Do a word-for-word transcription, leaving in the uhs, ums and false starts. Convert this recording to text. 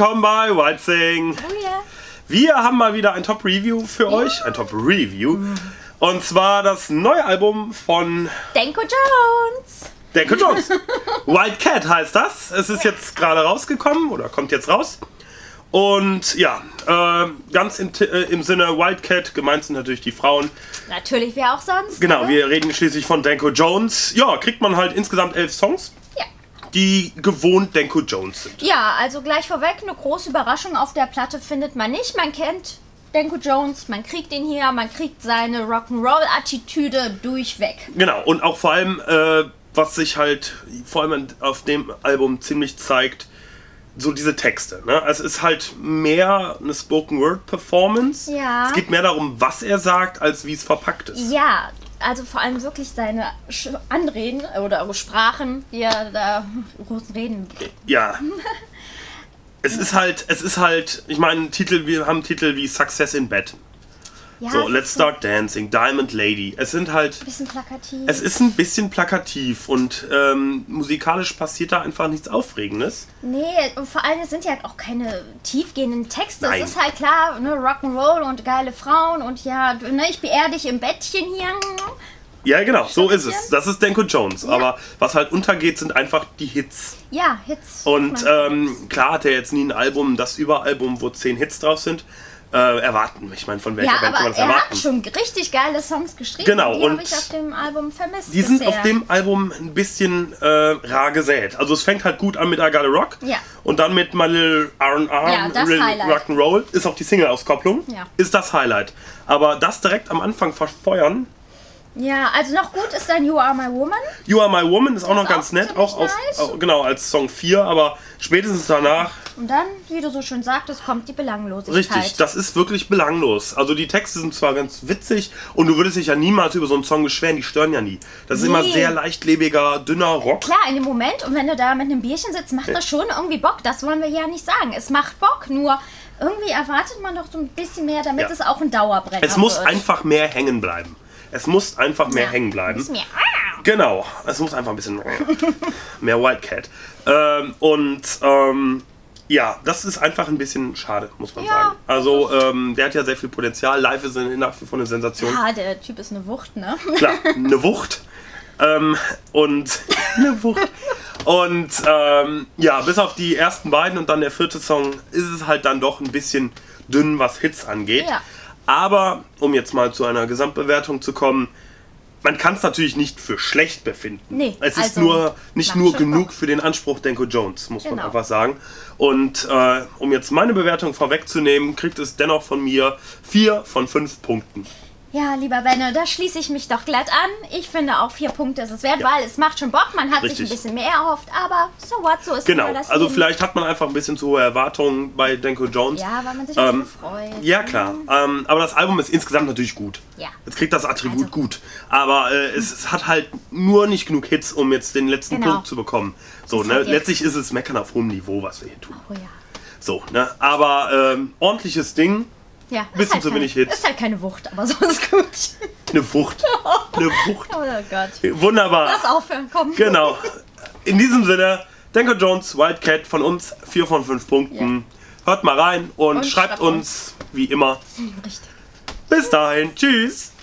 willkommen bei Wild Thing. Wir haben mal wieder ein Top-Review für ja. euch. Ein Top-Review. Mhm. Und zwar das neue Album von Danko Jones. Danko Jones. Wild Cat heißt das. Es ist ja. jetzt gerade rausgekommen oder kommt jetzt raus. Und ja, äh, ganz im, äh, im Sinne Wild Cat, gemeint sind natürlich die Frauen. Natürlich, wer auch sonst. Genau, oder? Wir reden schließlich von Danko Jones. Ja, kriegt man halt insgesamt elf Songs, ja. die gewohnt Danko Jones sind. Ja, also gleich vorweg, eine große Überraschung auf der Platte findet man nicht. Man kennt Danko Jones, man kriegt ihn hier, man kriegt seine Rock'n'Roll-Attitüde durchweg. Genau, und auch vor allem, äh, was sich halt vor allem auf dem Album ziemlich zeigt, so diese Texte, ne? Also es ist halt mehr eine Spoken-Word-Performance. Ja. Es geht mehr darum, was er sagt, als wie es verpackt ist. Ja, also vor allem wirklich seine Anreden oder Sprachen, die er da großen Reden. Ja. es ist halt, es ist halt, ich meine, Titel, wir haben Titel wie Success in Bed. Ja, so, Let's Start Dancing, Diamond Lady. Es sind halt. Ein bisschen plakativ. Es ist ein bisschen plakativ und ähm, musikalisch passiert da einfach nichts Aufregendes. Nee, und vor allem es sind ja auch keine tiefgehenden Texte. Nein. Es ist halt klar, ne, Rock'n'Roll und geile Frauen und ja, ne, ich beehr dich im Bettchen hier. Ja, genau, so ist es. Das ist Danko Jones. Ja. Aber was halt untergeht, sind einfach die Hits. Ja, Hits. Und ähm, klar hat er jetzt nie ein Album, das Überalbum, wo zehn Hits drauf sind. Äh, erwarten. Ich meine, von welcher ja, Band kann man das erwarten? Er hat schon richtig geile Songs geschrieben, genau, die habe ich auf dem Album vermisst. Die sind bisher. auf dem Album ein bisschen äh, rar gesät. Also es fängt halt gut an mit I Gotta Rock ja. und dann mit My Little R and R, ja, Rock'n'Roll, ist auch die Single-Auskopplung, ja. ist das Highlight. Aber das direkt am Anfang verfeuern. Ja, also noch gut ist dann You Are My Woman. You Are My Woman ist auch das noch ist ganz auch nett, auch, auf, nice. auch genau als Song vier, aber spätestens danach. Und dann, wie du so schön sagtest, kommt die Belanglosigkeit. Richtig, das ist wirklich belanglos. Also die Texte sind zwar ganz witzig und du würdest dich ja niemals über so einen Song beschweren, die stören ja nie. Das ist nee. immer sehr leichtlebiger, dünner Rock. Klar, in dem Moment und wenn du da mit einem Bierchen sitzt, macht das schon irgendwie Bock. Das wollen wir ja nicht sagen. Es macht Bock, nur irgendwie erwartet man doch so ein bisschen mehr, damit ja. es auch ein Dauerbrenner Es muss wird. einfach mehr hängen bleiben. Es muss einfach mehr ja, hängen bleiben. Mehr. Genau, es muss einfach ein bisschen mehr Wild Cat. Ähm, und ähm, ja, das ist einfach ein bisschen schade, muss man ja. sagen. Also ähm, der hat ja sehr viel Potenzial. Live ist nach wie vor eine Sensation. Ja, der Typ ist eine Wucht, ne? Klar, eine Wucht. Ähm, und eine Wucht. Und ähm, ja, bis auf die ersten beiden und dann der vierte Song ist es halt dann doch ein bisschen dünn, was Hits angeht. Ja. Aber, um jetzt mal zu einer Gesamtbewertung zu kommen, man kann es natürlich nicht für schlecht befinden. Nee, es ist also nur, nicht nur genug Bock. für den Anspruch Danko Jones, muss genau. man einfach sagen. Und äh, um jetzt meine Bewertung vorwegzunehmen, kriegt es dennoch von mir vier von fünf Punkten. Ja, lieber Benne, da schließe ich mich doch glatt an. Ich finde auch vier Punkte ist es wert, ja. weil es macht schon Bock. Man hat Richtig. sich ein bisschen mehr erhofft, aber so what, so ist genau. immer das Genau, also Leben. Vielleicht hat man einfach ein bisschen zu hohe Erwartungen bei Danko Jones. Ja, weil man sich ähm, auch gefreut. Ja, klar. Ähm, aber das Album ist insgesamt natürlich gut. Ja. Jetzt kriegt das Attribut also. gut. Aber äh, es, es hat halt nur nicht genug Hits, um jetzt den letzten genau. Punkt zu bekommen. So, ne? Letztlich ist es Meckern auf hohem Niveau, was wir hier tun. Oh ja. So, ne? Aber ähm, ordentliches Ding. Ja, bisschen halt zu wenig Hits. Ist halt keine Wucht, aber sonst gut. Eine Wucht. Eine Wucht. Oh Gott. Wunderbar. Lass aufhören, komm. Genau. In diesem Sinne, Danko Jones, Wild Cat von uns, vier von fünf Punkten. Ja. Hört mal rein und, und schreibt, schreibt uns, uns, wie immer. Richtig. Bis dahin, tschüss.